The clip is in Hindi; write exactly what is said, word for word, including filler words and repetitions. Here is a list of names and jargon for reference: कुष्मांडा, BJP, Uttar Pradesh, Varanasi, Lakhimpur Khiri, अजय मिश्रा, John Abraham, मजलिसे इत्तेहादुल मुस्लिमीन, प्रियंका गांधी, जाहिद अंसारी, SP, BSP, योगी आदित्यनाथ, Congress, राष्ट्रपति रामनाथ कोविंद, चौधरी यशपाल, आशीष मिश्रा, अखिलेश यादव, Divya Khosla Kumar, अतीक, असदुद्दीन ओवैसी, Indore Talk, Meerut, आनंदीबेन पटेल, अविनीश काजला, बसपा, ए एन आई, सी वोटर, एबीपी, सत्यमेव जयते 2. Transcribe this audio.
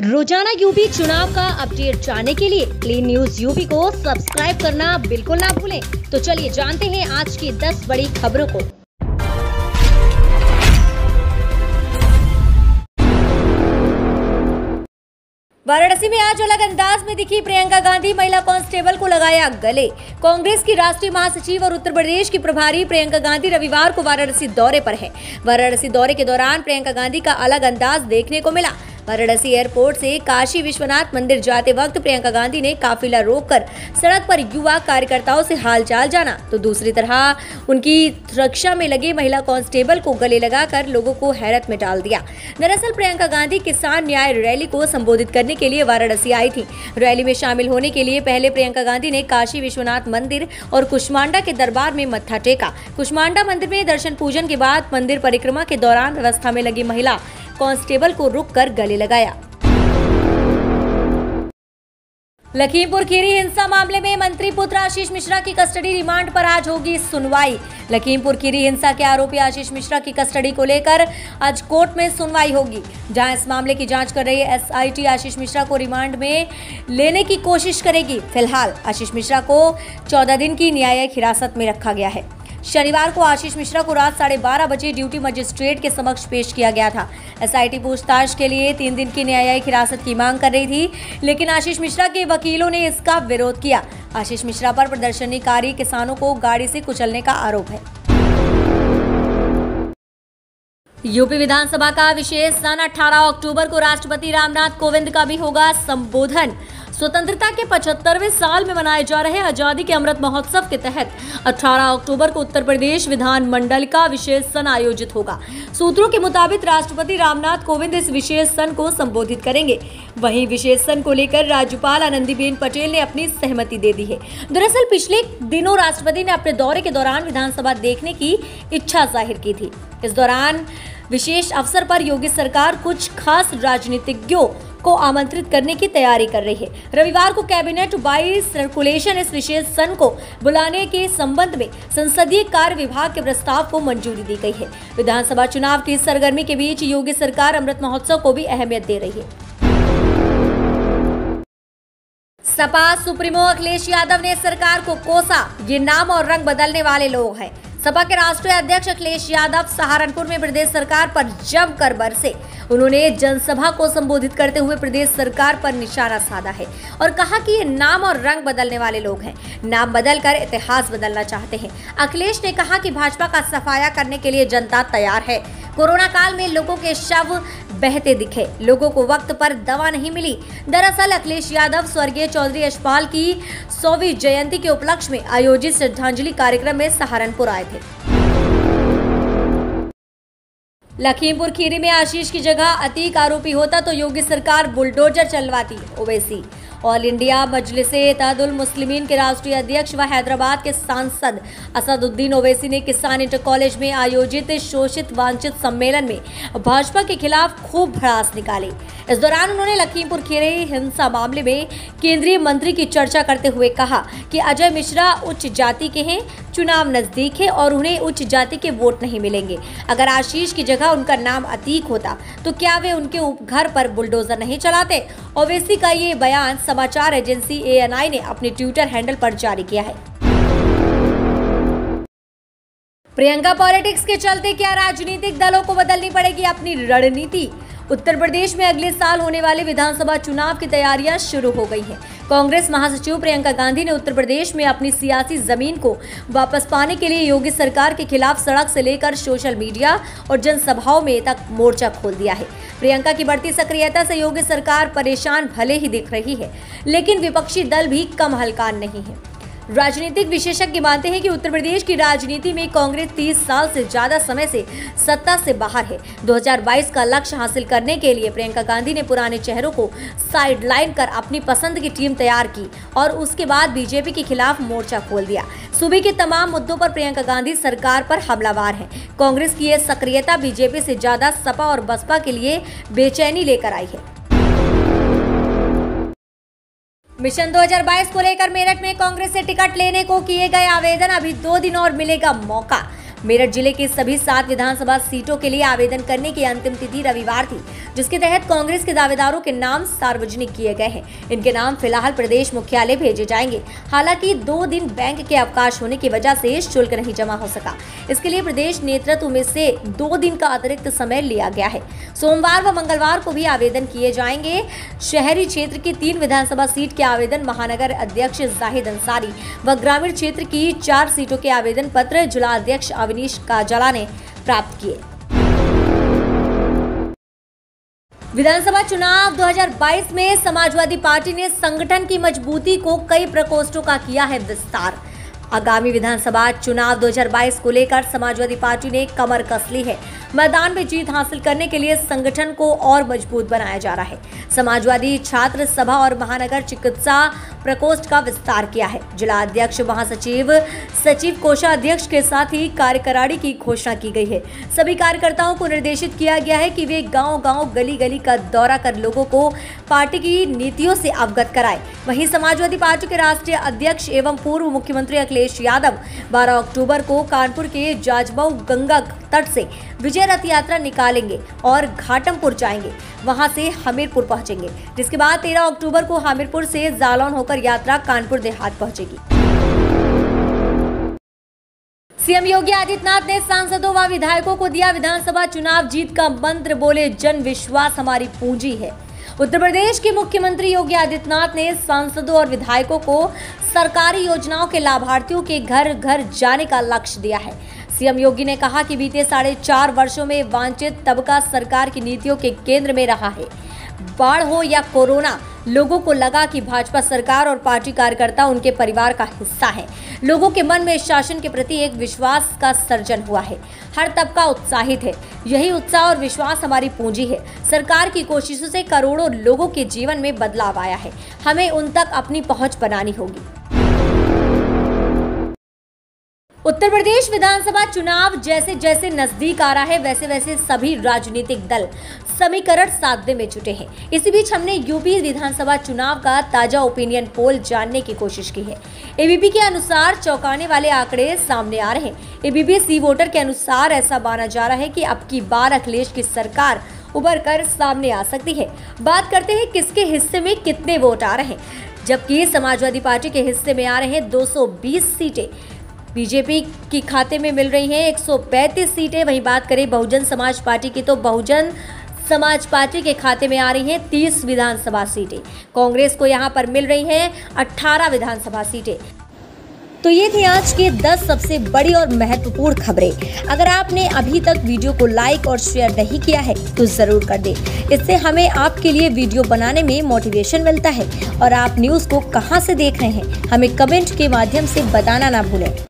रोजाना यूपी चुनाव का अपडेट जानने के लिए क्लीन न्यूज यूपी को सब्सक्राइब करना बिल्कुल ना भूलें। तो चलिए जानते हैं आज की दस बड़ी खबरों को। वाराणसी में आज अलग अंदाज में दिखी प्रियंका गांधी, महिला कांस्टेबल को लगाया गले। कांग्रेस की राष्ट्रीय महासचिव और उत्तर प्रदेश की प्रभारी प्रियंका गांधी रविवार को वाराणसी दौरे पर है। वाराणसी दौरे के दौरान प्रियंका गांधी का अलग अंदाज देखने को मिला। वाराणसी एयरपोर्ट से काशी विश्वनाथ मंदिर जाते वक्त प्रियंका गांधी ने काफिला रोककर सड़क पर युवा कार्यकर्ताओं से हालचाल जाना, तो दूसरी तरह उनकी सुरक्षा में लगे महिला कांस्टेबल को गले लगाकर लोगों को हैरत में डाल दिया। दरअसल प्रियंका गांधी किसान न्याय रैली को संबोधित करने के लिए वाराणसी आई थी। रैली में शामिल होने के लिए पहले प्रियंका गांधी ने काशी विश्वनाथ मंदिर और कुष्मांडा के दरबार में मत्था टेका। कुष्मांडा मंदिर में दर्शन पूजन के बाद मंदिर परिक्रमा के दौरान व्यवस्था में लगी महिला कांस्टेबल को रुककर गले लगाया। लखीमपुर खीरी हिंसा मामले में मंत्री पुत्र आशीष मिश्रा की कस्टडी रिमांड पर आज होगी सुनवाई। लखीमपुर खीरी हिंसा के आरोपी आशीष मिश्रा की कस्टडी को लेकर आज कोर्ट में सुनवाई होगी, जहां इस मामले की जांच कर रही एसआईटी आशीष मिश्रा को रिमांड में लेने की कोशिश करेगी। फिलहाल आशीष मिश्रा को चौदह दिन की न्यायिक हिरासत में रखा गया है। शनिवार को आशीष मिश्रा को रात साढ़े बारह बजे ड्यूटी मजिस्ट्रेट के समक्ष पेश किया गया था। एसआईटी पूछताछ के लिए तीन दिन की न्यायिक हिरासत की मांग कर रही थी, लेकिन आशीष मिश्रा के वकीलों ने इसका विरोध किया। आशीष मिश्रा पर प्रदर्शनकारी किसानों को गाड़ी से कुचलने का आरोप है। यूपी विधानसभा का विशेष सत्र अठारह अक्टूबर को राष्ट्रपति रामनाथ कोविंद का भी होगा संबोधन। स्वतंत्रता के पचहत्तरवें साल में मनाए जा रहे आजादी के अमृत महोत्सव के तहत अठारह अक्टूबर को उत्तर प्रदेश विधानमंडल का विशेष सन आयोजित होगा। सूत्रों के मुताबिक राष्ट्रपति रामनाथ कोविंद इस विशेष सन को संबोधित करेंगे। वहीं विशेष सन को लेकर राज्यपाल आनंदीबेन पटेल ने अपनी सहमति दे दी है। दरअसल पिछले दिनों राष्ट्रपति ने अपने दौरे के दौरान विधानसभा देखने की इच्छा जाहिर की थी। इस दौरान विशेष अवसर पर योगी सरकार कुछ खास राजनीतिज्ञों को आमंत्रित करने की तैयारी कर रही है। रविवार को कैबिनेट बाईस सर्कुलेशन इस विशेष सन को बुलाने के संबंध में संसदीय कार्य विभाग के प्रस्ताव को मंजूरी दी गई है। विधानसभा चुनाव की सरगर्मी के बीच योगी सरकार अमृत महोत्सव को भी अहमियत दे रही है। सपा सुप्रीमो अखिलेश यादव ने सरकार को कोसा, ये नाम और रंग बदलने वाले लोग हैं। सपा के राष्ट्रीय अध्यक्ष अखिलेश यादव सहारनपुर में प्रदेश सरकार पर जमकर बरसे। उन्होंने जनसभा को संबोधित करते हुए प्रदेश सरकार पर निशाना साधा है और कहा कि ये नाम और रंग बदलने वाले लोग हैं, नाम बदलकर इतिहास बदलना चाहते हैं। अखिलेश ने कहा कि भाजपा का सफाया करने के लिए जनता तैयार है। कोरोना काल में लोगों के शव बहते दिखे, लोगों को वक्त पर दवा नहीं मिली। दरअसल अखिलेश यादव स्वर्गीय चौधरी यशपाल की सौवीं जयंती के उपलक्ष्य में आयोजित श्रद्धांजलि कार्यक्रम में सहारनपुर आए थे। लखीमपुर खीरी में आशीष की जगह अतीक आरोपी होता तो योगी सरकार बुलडोजर चलवाती। ओवैसी ऑल इंडिया मजलिसे इत्तेहादुल मुस्लिमीन के राष्ट्रीय अध्यक्ष व हैदराबाद के सांसद असदुद्दीन ओवैसी ने किसान इंटर कॉलेज में आयोजित शोषित वांछित सम्मेलन में भाजपा के खिलाफ खूब भड़ास निकाली। इस दौरान उन्होंने लखीमपुर खीरी हिंसा मामले में केंद्रीय मंत्री की चर्चा करते हुए कहा कि अजय मिश्रा उच्च जाति के हैं, चुनाव नजदीक है और उन्हें उच्च जाति के वोट नहीं मिलेंगे। अगर आशीष की जगह उनका नाम अतीक होता तो क्या वे उनके घर पर बुलडोजर नहीं चलाते। ओवैसी का ये बयान समाचार एजेंसी ए एन आई ने अपने ट्विटर हैंडल पर जारी किया है। प्रियंका पॉलिटिक्स के चलते क्या राजनीतिक दलों को बदलनी पड़ेगी अपनी रणनीति। उत्तर प्रदेश में अगले साल होने वाले विधानसभा चुनाव की तैयारियां शुरू हो गई हैं। कांग्रेस महासचिव प्रियंका गांधी ने उत्तर प्रदेश में अपनी सियासी जमीन को वापस पाने के लिए योगी सरकार के खिलाफ सड़क से लेकर सोशल मीडिया और जनसभाओं में तक मोर्चा खोल दिया है। प्रियंका की बढ़ती सक्रियता से योगी सरकार परेशान भले ही दिख रही है, लेकिन विपक्षी दल भी कम हलकान नहीं है। राजनीतिक विशेषज्ञ मानते हैं कि उत्तर प्रदेश की राजनीति में कांग्रेस तीस साल से ज्यादा समय से सत्ता से बाहर है। दो हज़ार बाईस का लक्ष्य हासिल करने के लिए प्रियंका गांधी ने पुराने चेहरों को साइडलाइन कर अपनी पसंद की टीम तैयार की और उसके बाद बीजेपी के खिलाफ मोर्चा खोल दिया। सूबे के तमाम मुद्दों पर प्रियंका गांधी सरकार पर हमलावर है। कांग्रेस की यह सक्रियता बीजेपी से ज्यादा सपा और बसपा के लिए बेचैनी लेकर आई है। मिशन दो हज़ार बाईस को लेकर मेरठ में कांग्रेस से टिकट लेने को किए गए आवेदन, अभी दो दिन और मिलेगा मौका। मेरठ जिले के सभी सात विधानसभा सीटों के लिए आवेदन करने की अंतिम तिथि रविवार थी, जिसके तहत कांग्रेस के दावेदारों के नाम सार्वजनिक किए गए हैं। इनके नाम फिलहाल प्रदेश मुख्यालय भेजे जाएंगे। हालांकि दो दिन बैंक के अवकाश होने की वजह से शुल्क नहीं जमा हो सका। इसके लिए प्रदेश नेतृत्व में से दो दिन का अतिरिक्त समय लिया गया है। सोमवार व मंगलवार को भी आवेदन किए जाएंगे। शहरी क्षेत्र की तीन विधानसभा सीट के आवेदन महानगर अध्यक्ष जाहिद अंसारी व ग्रामीण क्षेत्र की चार सीटों के आवेदन पत्र जिला अध्यक्ष अविनीश काजला ने प्राप्त किए। विधानसभा चुनाव दो हज़ार बाईस में समाजवादी पार्टी ने संगठन की मजबूती को कई प्रकोष्ठों का किया है विस्तार। आगामी विधानसभा चुनाव दो हज़ार बाईस को लेकर समाजवादी पार्टी ने कमर कस ली है। मैदान में जीत हासिल करने के लिए संगठन को और मजबूत बनाया जा रहा है। समाजवादी छात्र सभा और महानगर चिकित्सा प्रकोष्ठ का विस्तार किया है। जिला अध्यक्ष, महासचिव, सचिव, कोषाध्यक्ष के साथ ही कार्यकारिणी की घोषणा की गई है। सभी कार्यकर्ताओं को निर्देशित किया गया है कि वे गांव-गांव, गली-गली का दौरा कर लोगों को पार्टी की नीतियों से अवगत कराएं। वहीं समाजवादी पार्टी के राष्ट्रीय अध्यक्ष एवं पूर्व मुख्यमंत्री अखिलेश यादव बारह अक्टूबर को कानपुर के जाजबाऊ गंगा तट से विजय रथ यात्रा निकालेंगे और घाटमपुर जाएंगे, वहां से हमीरपुर पहुंचेंगे, जिसके बाद तेरह अक्टूबर को हमीरपुर से जालौन होकर यात्रा कानपुर देहात पहुंचेगी। सीएम योगी आदित्यनाथ ने सांसदों व विधायकों को दिया विधानसभा चुनाव जीत का मंत्र, बोले जन विश्वास हमारी पूंजी है। उत्तर प्रदेश के मुख्यमंत्री योगी आदित्यनाथ ने सांसदों और विधायकों को सरकारी योजनाओं के लाभार्थियों के घर घर जाने का लक्ष्य दिया है। सीएम योगी ने कहा कि बीते साढ़े चार वर्षों में वांछित तबका सरकार की नीतियों के केंद्र में रहा है। बाढ़ हो या कोरोना, लोगों को लगा कि भाजपा सरकार और पार्टी कार्यकर्ता उनके परिवार का हिस्सा है। लोगों के मन में शासन के प्रति एक विश्वास का सर्जन हुआ है। हर तबका उत्साहित है। यही उत्साह और विश्वास हमारी पूंजी है। सरकार की कोशिशों से करोड़ों लोगों के जीवन में बदलाव आया है। हमें उन तक अपनी पहुंच बनानी होगी। उत्तर प्रदेश विधानसभा चुनाव जैसे जैसे नजदीक आ रहा है, वैसे वैसे सभी राजनीतिक दल समीकरण साधने में जुटे हैं। इसी बीच हमने यूपी विधानसभा चुनाव का ताजा ओपिनियन पोल जानने की कोशिश की है। एबीपी के अनुसार चौंकाने वाले आंकड़े सामने आ रहे हैं। एबीपी सी वोटर के अनुसार ऐसा माना जा रहा है कि अब की बार अखिलेश की सरकार उभर कर सामने आ सकती है। बात करते हैं किसके हिस्से में कितने वोट आ रहे हैं। जबकि समाजवादी पार्टी के हिस्से में आ रहे हैं दो सौ बीस सीटें, बीजेपी की खाते में मिल रही हैं एक सौ पैंतीस सीटें। वहीं बात करें बहुजन समाज पार्टी की, तो बहुजन समाज पार्टी के खाते में आ रही हैं तीस विधानसभा सीटें। कांग्रेस को यहां पर मिल रही हैं अठारह विधानसभा सीटें। तो ये थी आज के दस सबसे बड़ी और महत्वपूर्ण खबरें। अगर आपने अभी तक वीडियो को लाइक और शेयर नहीं किया है तो जरूर कर दें। इससे हमें आपके लिए वीडियो बनाने में मोटिवेशन मिलता है। और आप न्यूज़ को कहां से देख रहे हैं, हमें कमेंट के माध्यम से बताना ना भूलें।